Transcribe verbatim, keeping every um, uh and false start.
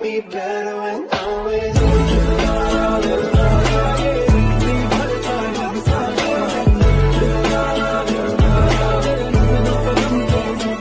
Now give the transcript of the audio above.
make me better when I'm with you.